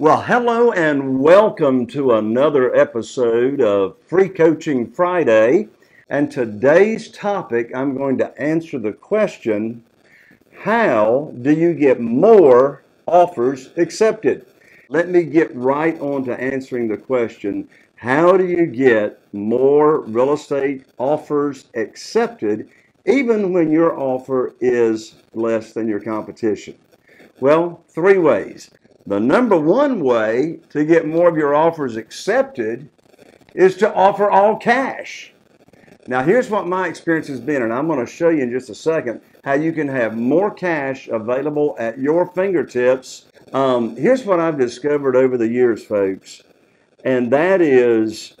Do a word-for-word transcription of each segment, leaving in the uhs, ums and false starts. Well, hello and welcome to another episode of Free Coaching Friday. And today's topic, I'm going to answer the question, how do you get more offers accepted? Let me get right on to answering the question, how do you get more real estate offers accepted even when your offer is less than your competition? Well, three ways. The number one way to get more of your offers accepted is to offer all cash. Now, here's what my experience has been, and I'm going to show you in just a second how you can have more cash available at your fingertips. Um, here's what I've discovered over the years, folks, and that is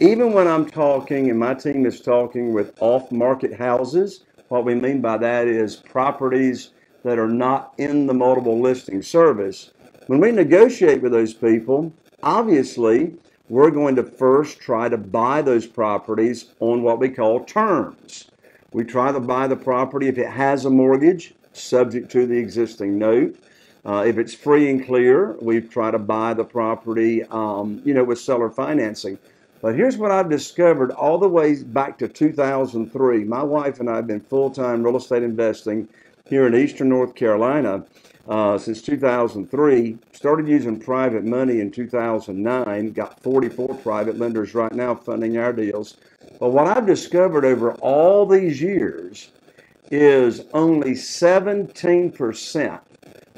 even when I'm talking and my team is talking with off-market houses, what we mean by that is properties that are not in the multiple listing service. When we negotiate with those people, obviously, we're going to first try to buy those properties on what we call terms. We try to buy the property if it has a mortgage, subject to the existing note. Uh, if it's free and clear, we try to buy the property, um, you know, with seller financing. But here's what I've discovered all the way back to two thousand three. My wife and I have been full-time real estate investing here in Eastern North Carolina uh, since two thousand three. Started using private money in two thousand nine. Got forty-four private lenders right now funding our deals. But what I've discovered over all these years is only seventeen percent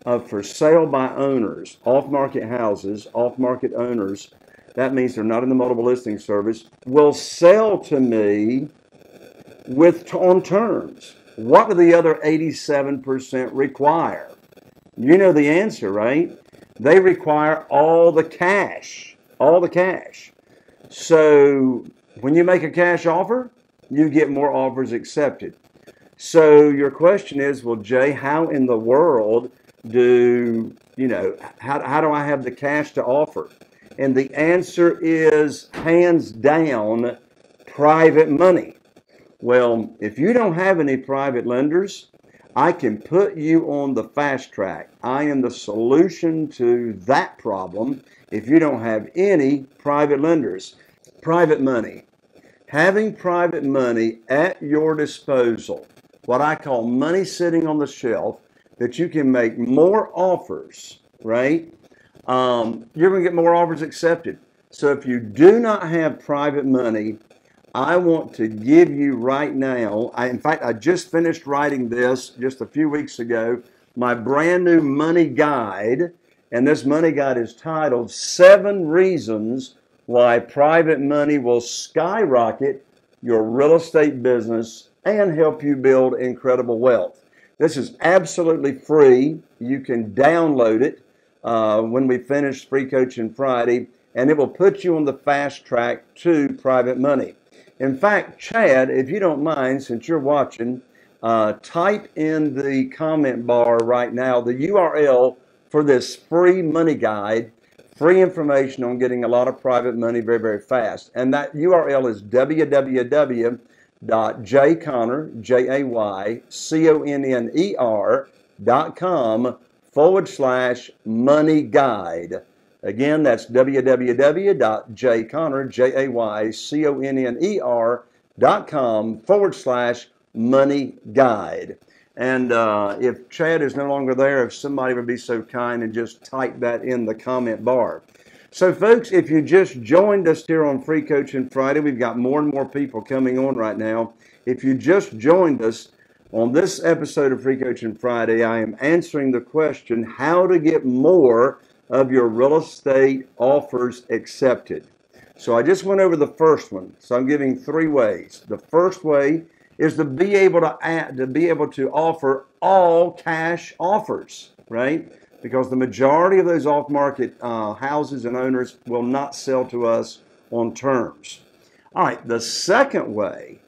of for sale by owners, off-market houses, off-market owners, that means they're not in the multiple listing service, will sell to me with on terms. What do the other eighty-seven percent require? You know the answer, right? They require all the cash, all the cash. So when you make a cash offer, you get more offers accepted. So your question is, well, Jay, how in the world do, you know, how, how do I have the cash to offer? And the answer is, hands down, private money. Well, if you don't have any private lenders, I can put you on the fast track. I am the solution to that problem if you don't have any private lenders. Private money. Having private money at your disposal, what I call money sitting on the shelf, that you can make more offers, right? Um, you're going to get more offers accepted. So if you do not have private money, I want to give you right now, I, in fact, I just finished writing this just a few weeks ago, my brand new money guide, and this money guide is titled Seven Reasons Why Private Money Will Skyrocket Your Real Estate Business and Help You Build Incredible Wealth. This is absolutely free. You can download it uh, when we finish Free Coaching Friday, and it will put you on the fast track to private money. In fact, Chad, if you don't mind, since you're watching, uh, type in the comment bar right now the U R L for this free money guide, free information on getting a lot of private money very, very fast. And that U R L is www.jayconner.com forward slash money guide. Again, that's www.jayconner.com forward slash money guide. And uh, if Chad is no longer there, if somebody would be so kind and just type that in the comment bar. So folks, if you just joined us here on Free Coaching Friday, we've got more and more people coming on right now. If you just joined us on this episode of Free Coaching Friday, I am answering the question, how to get more of your real estate offers accepted. So I just went over the first one. So I'm giving three ways. The first way is to be able to add, to be able to offer all cash offers, right? Because the majority of those off-market uh, houses and owners will not sell to us on terms. All right, the second way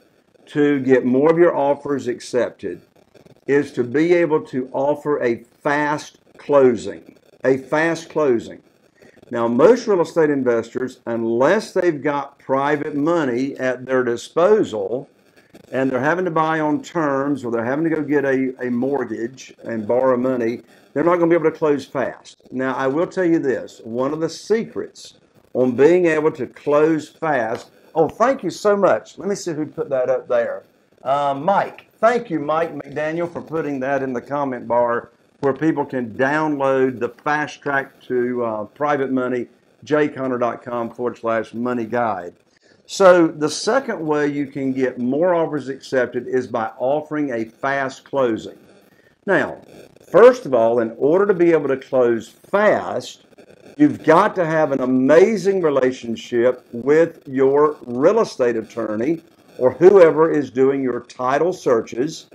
to get more of your offers accepted is to be able to offer a fast closing. A fast closing. Now, most real estate investors, unless they've got private money at their disposal, and they're having to buy on terms, or they're having to go get a, a mortgage and borrow money, they're not going to be able to close fast. Now, I will tell you this. One of the secrets on being able to close fast. Oh, thank you so much. Let me see who put that up there. Uh, Mike. Thank you, Mike McDaniel, for putting that in the comment bar where people can download the fast track to uh, private money, jay conner dot com forward slash money guide. So the second way you can get more offers accepted is by offering a fast closing. Now, first of all, in order to be able to close fast, you've got to have an amazing relationship with your real estate attorney or whoever is doing your title searches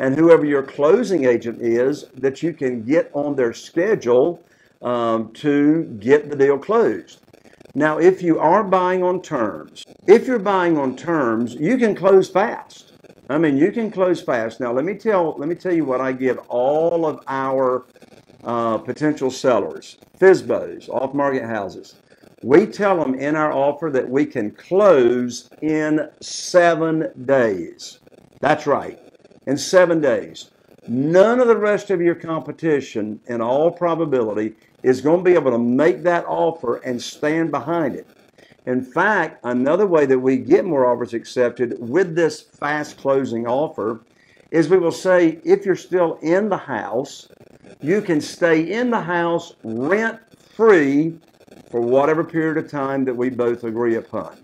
and whoever your closing agent is, that you can get on their schedule um, to get the deal closed. Now, if you are buying on terms, if you're buying on terms, you can close fast. I mean, you can close fast. Now, let me tell, let me tell you what I give all of our uh, potential sellers, F S B Os, off-market houses. We tell them in our offer that we can close in seven days. That's right, in seven days. None of the rest of your competition, in all probability, is going to be able to make that offer and stand behind it. In fact, another way that we get more offers accepted with this fast closing offer is we will say, if you're still in the house, you can stay in the house rent-free for whatever period of time that we both agree upon.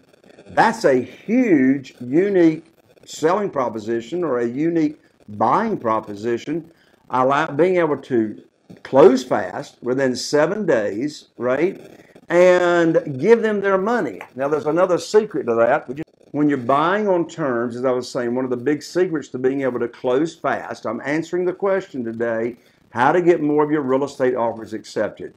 That's a huge, unique selling proposition or a unique buying proposition, allow, being able to close fast within seven days, right, and give them their money. Now, there's another secret to that. When you're buying on terms, as I was saying, one of the big secrets to being able to close fast, I'm answering the question today, how to get more of your real estate offers accepted.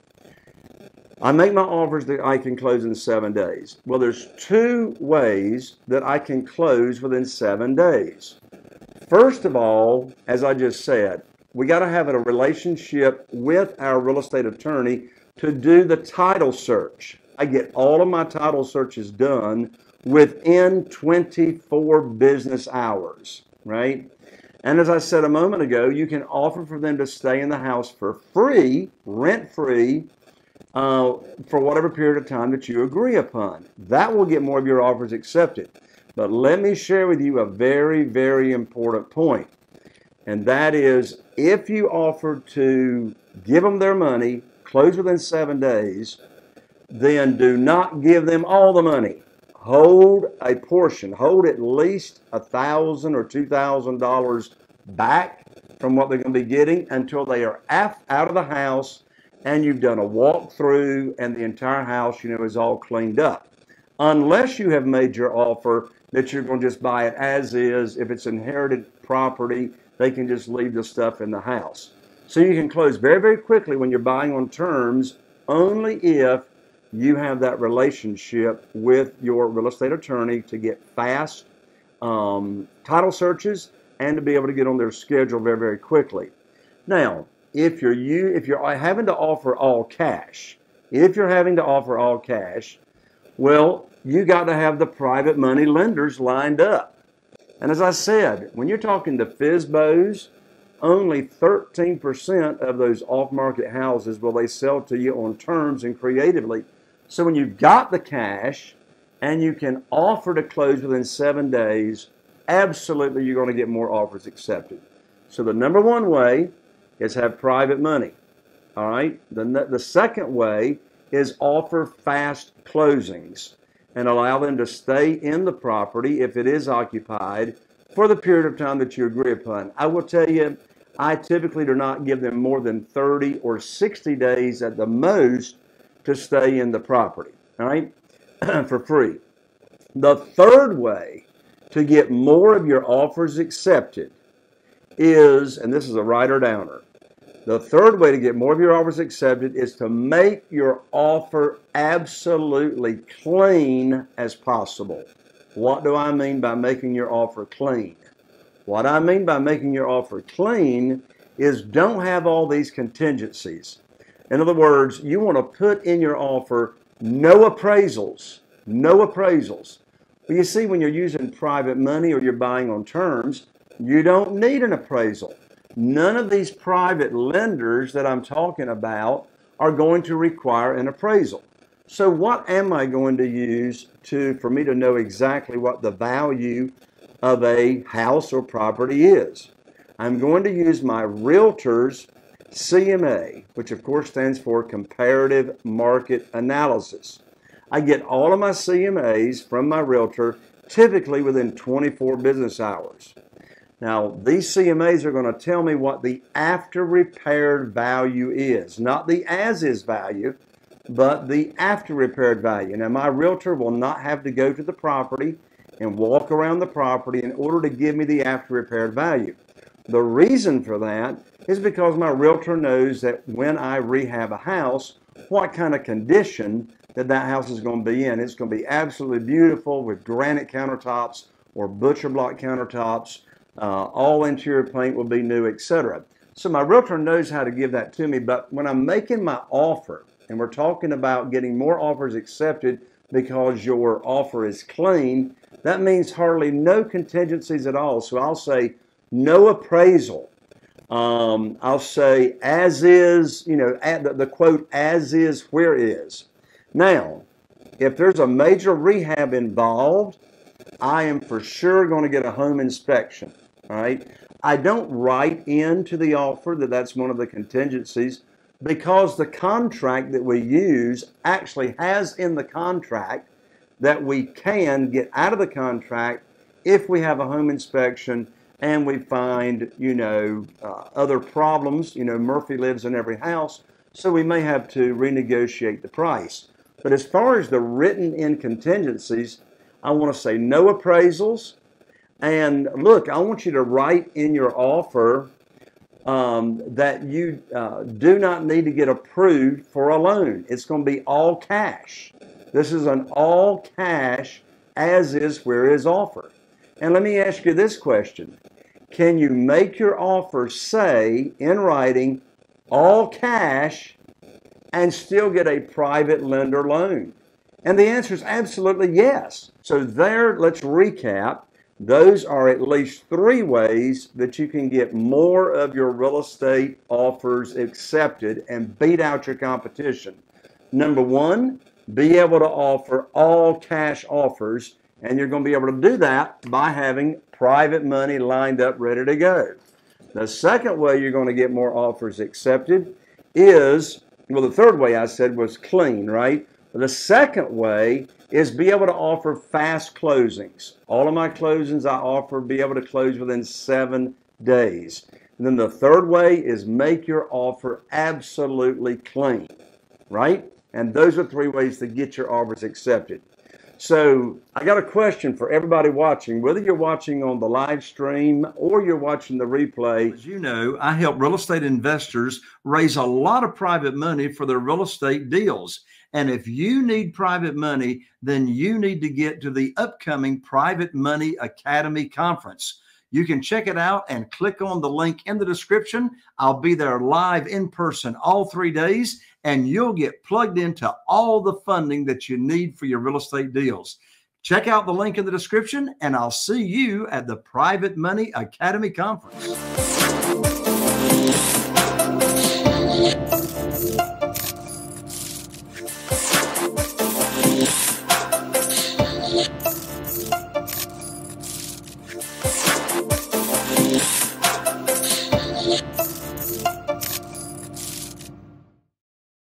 I make my offers that I can close in seven days. Well, there's two ways that I can close within seven days. First of all, as I just said, we got to have a relationship with our real estate attorney to do the title search. I get all of my title searches done within twenty-four business hours, right? And as I said a moment ago, you can offer for them to stay in the house for free, rent-free, uh, for whatever period of time that you agree upon. That will get more of your offers accepted. But let me share with you a very, very important point. And that is, if you offer to give them their money, close within seven days, then do not give them all the money. Hold a portion. Hold at least one thousand dollars or two thousand dollars back from what they're going to be getting until they are out of the house and you've done a walkthrough and the entire house, you know, is all cleaned up. Unless you have made your offer that you're going to just buy it as is. If it's inherited property, they can just leave the stuff in the house. So you can close very, very quickly when you're buying on terms, only if you have that relationship with your real estate attorney to get fast um, title searches and to be able to get on their schedule very, very quickly. Now, if you're, you, if you're having to offer all cash, if you're having to offer all cash, well, you got to have the private money lenders lined up. And as I said, when you're talking to F S B Os, only thirteen percent of those off-market houses will they sell to you on terms and creatively. So when you've got the cash and you can offer to close within seven days, absolutely you're going to get more offers accepted. So the number one way is have private money. All right. The, the second way is offer fast closings and allow them to stay in the property if it is occupied for the period of time that you agree upon. I will tell you, I typically do not give them more than thirty or sixty days at the most to stay in the property, all right, for free. The third way to get more of your offers accepted is, and this is a rider downer, the third way to get more of your offers accepted is to make your offer absolutely clean as possible. What do I mean by making your offer clean? What I mean by making your offer clean is don't have all these contingencies. In other words, you want to put in your offer no appraisals, no appraisals. But you see, when you're using private money or you're buying on terms, you don't need an appraisal. None of these private lenders that I'm talking about are going to require an appraisal. So what am I going to use to for me to know exactly what the value of a house or property is? I'm going to use my realtor's C M A, which of course stands for Comparative Market Analysis. I get all of my C M As from my realtor, typically within twenty-four business hours. Now, these C M As are going to tell me what the after-repaired value is, not the as-is value, but the after-repaired value. Now, my realtor will not have to go to the property and walk around the property in order to give me the after-repaired value. The reason for that is because my realtor knows that when I rehab a house, what kind of condition that that house is going to be in. It's going to be absolutely beautiful with granite countertops or butcher block countertops. Uh, all interior paint will be new, et cetera. So my realtor knows how to give that to me, but when I'm making my offer, and we're talking about getting more offers accepted because your offer is clean, that means hardly no contingencies at all. So I'll say no appraisal. Um, I'll say as is, you know, at the, the quote, as is, where is. Now, if there's a major rehab involved, I am for sure going to get a home inspection, all right? I don't write into the offer that that's one of the contingencies because the contract that we use actually has in the contract that we can get out of the contract if we have a home inspection and we find, you know, uh, other problems. You know, Murphy lives in every house, so we may have to renegotiate the price. But as far as the written-in contingencies, I want to say no appraisals. And look, I want you to write in your offer um, that you uh, do not need to get approved for a loan. It's going to be all cash. This is an all cash, as is, where is offer. And let me ask you this question. Can you make your offer say in writing all cash and still get a private lender loan? And the answer is absolutely yes. So there, let's recap. Those are at least three ways that you can get more of your real estate offers accepted and beat out your competition. Number one, be able to offer all cash offers, and you're going to be able to do that by having private money lined up, ready to go. The second way you're going to get more offers accepted is, well, the third way I said was clean, right? The second way is be able to offer fast closings. All of my closings I offer, be able to close within seven days. And then the third way is make your offer absolutely clean, right? And those are three ways to get your offers accepted. So I got a question for everybody watching, whether you're watching on the live stream or you're watching the replay. As you know, I help real estate investors raise a lot of private money for their real estate deals. And if you need private money, then you need to get to the upcoming Private Money Academy Conference. You can check it out and click on the link in the description. I'll be there live in person all three days, and you'll get plugged into all the funding that you need for your real estate deals. Check out the link in the description, and I'll see you at the Private Money Academy Conference.